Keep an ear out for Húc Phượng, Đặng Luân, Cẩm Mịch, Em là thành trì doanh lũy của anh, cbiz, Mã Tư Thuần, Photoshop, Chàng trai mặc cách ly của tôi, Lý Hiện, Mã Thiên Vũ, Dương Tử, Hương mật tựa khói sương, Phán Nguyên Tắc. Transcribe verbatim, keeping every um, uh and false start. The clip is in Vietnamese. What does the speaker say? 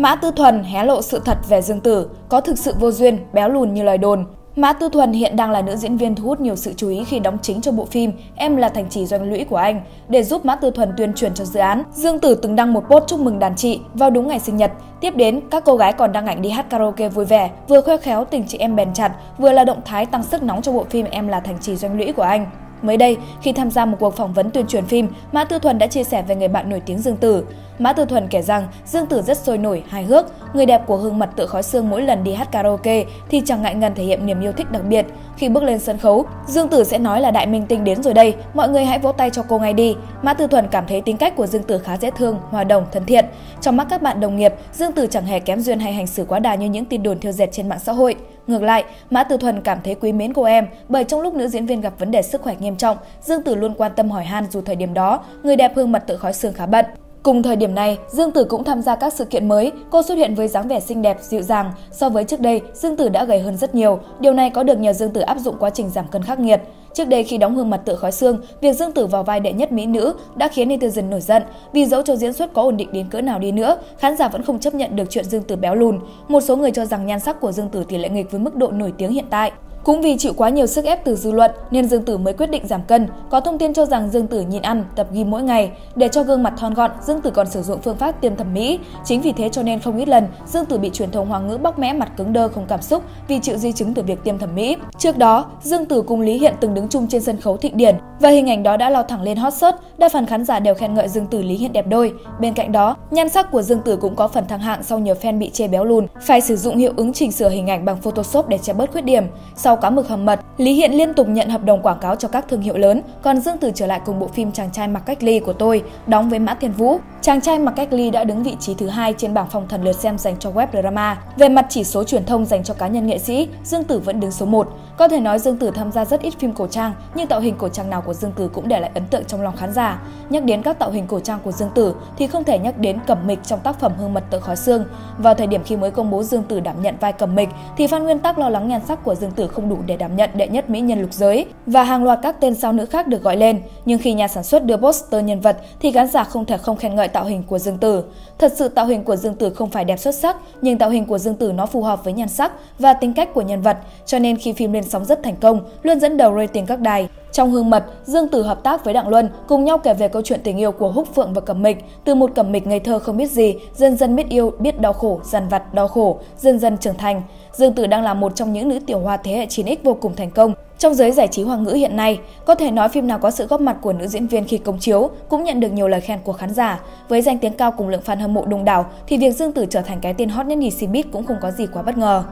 Mã Tư Thuần hé lộ sự thật về Dương Tử, có thực sự vô duyên, béo lùn như lời đồn. Mã Tư Thuần hiện đang là nữ diễn viên thu hút nhiều sự chú ý khi đóng chính cho bộ phim Em là thành trì doanh lũy của anh. Để giúp Mã Tư Thuần tuyên truyền cho dự án, Dương Tử từng đăng một post chúc mừng đàn chị vào đúng ngày sinh nhật. Tiếp đến, các cô gái còn đăng ảnh đi hát karaoke vui vẻ, vừa khoe khéo tình chị em bền chặt, vừa là động thái tăng sức nóng cho bộ phim Em là thành trì doanh lũy của anh. Mới đây, khi tham gia một cuộc phỏng vấn tuyên truyền phim, Mã Tư Thuần đã chia sẻ về người bạn nổi tiếng Dương Tử. Mã Tư Thuần kể rằng Dương Tử rất sôi nổi, hài hước, người đẹp của Hương Mật Tựa Khói Sương mỗi lần đi hát karaoke thì chẳng ngại ngần thể hiện niềm yêu thích đặc biệt. Khi bước lên sân khấu, Dương Tử sẽ nói là đại minh tinh đến rồi đây, mọi người hãy vỗ tay cho cô ngay đi. Mã Tư Thuần cảm thấy tính cách của Dương Tử khá dễ thương, hòa đồng, thân thiện. Trong mắt các bạn đồng nghiệp, Dương Tử chẳng hề kém duyên hay hành xử quá đà như những tin đồn thêu dệt trên mạng xã hội. Ngược lại, Mã Tư Thuần cảm thấy quý mến cô em bởi trong lúc nữ diễn viên gặp vấn đề sức khỏe nghiêm trọng, Dương Tử luôn quan tâm hỏi han dù thời điểm đó, người đẹp Hương Mật Tựa Khói Sương khá bận. Cùng thời điểm này, Dương Tử cũng tham gia các sự kiện mới, cô xuất hiện với dáng vẻ xinh đẹp, dịu dàng. So với trước đây, Dương Tử đã gầy hơn rất nhiều, điều này có được nhờ Dương Tử áp dụng quá trình giảm cân khắc nghiệt. Trước đây khi đóng Hương Mật Tựa Khói Sương, việc Dương Tử vào vai đệ nhất mỹ nữ đã khiến netizen nổi giận, vì dẫu cho diễn xuất có ổn định đến cỡ nào đi nữa, khán giả vẫn không chấp nhận được chuyện Dương Tử béo lùn. Một số người cho rằng nhan sắc của Dương Tử tỷ lệ nghịch với mức độ nổi tiếng hiện tại. Cũng vì chịu quá nhiều sức ép từ dư luận nên Dương Tử mới quyết định giảm cân. Có thông tin cho rằng Dương Tử nhịn ăn, tập gym mỗi ngày. Để cho gương mặt thon gọn, Dương Tử còn sử dụng phương pháp tiêm thẩm mỹ. Chính vì thế cho nên không ít lần Dương Tử bị truyền thông Hoa ngữ bóc mẽ mặt cứng đơ không cảm xúc vì chịu di chứng từ việc tiêm thẩm mỹ. Trước đó, Dương Tử cùng Lý Hiện từng đứng chung trên sân khấu Thịnh Điển và hình ảnh đó đã lao thẳng lên hot search. Đa phần khán giả đều khen ngợi Dương Tử Lý Hiện đẹp đôi. Bên cạnh đó, nhan sắc của Dương Tử cũng có phần thăng hạng sau nhiều fan bị chê béo lùn, phải sử dụng hiệu ứng chỉnh sửa hình ảnh bằng Photoshop để che bớt khuyết điểm. Sau cá mực hầm mật, Lý Hiện liên tục nhận hợp đồng quảng cáo cho các thương hiệu lớn, còn Dương Tử trở lại cùng bộ phim Chàng trai mặc cách ly của tôi, đóng với Mã Thiên Vũ. Chàng trai mặc cách ly đã đứng vị trí thứ hai trên bảng phong thần lượt xem dành cho web drama. Về mặt chỉ số truyền thông dành cho cá nhân nghệ sĩ, Dương Tử vẫn đứng số một. Có thể nói Dương Tử tham gia rất ít phim cổ trang, nhưng tạo hình cổ trang nào của Dương Tử cũng để lại ấn tượng trong lòng khán giả. Nhắc đến các tạo hình cổ trang của Dương Tử thì không thể nhắc đến Cẩm Mịch trong tác phẩm Hương Mật Tựa Khói Sương. Vào thời điểm khi mới công bố Dương Tử đảm nhận vai Cẩm Mịch thì Phán Nguyên Tắc lo lắng nhan sắc của Dương Tử không đủ để đảm nhận đệ nhất mỹ nhân lục giới và hàng loạt các tên sao nữ khác được gọi lên, nhưng khi nhà sản xuất đưa poster nhân vật thì khán giả không thể không khen ngợi tạo hình của Dương Tử. Thật sự tạo hình của Dương Tử không phải đẹp xuất sắc, nhưng tạo hình của Dương Tử nó phù hợp với nhan sắc và tính cách của nhân vật, cho nên khi phim lên sóng rất thành công, luôn dẫn đầu rating các đài. Trong Hương Mật, Dương Tử hợp tác với Đặng Luân cùng nhau kể về câu chuyện tình yêu của Húc Phượng và Cẩm Mịch. Từ một Cẩm Mịch ngây thơ không biết gì, dần dần biết yêu, biết đau khổ, dằn vặt đau khổ, dần dần trưởng thành. Dương Tử đang là một trong những nữ tiểu hoa thế hệ chín ích vô cùng thành công trong giới giải trí Hoa ngữ hiện nay. Có thể nói phim nào có sự góp mặt của nữ diễn viên khi công chiếu cũng nhận được nhiều lời khen của khán giả. Với danh tiếng cao cùng lượng fan hâm mộ đông đảo thì việc Dương Tử trở thành cái tên hot nhất nhì xê bê i zét cũng không có gì quá bất ngờ.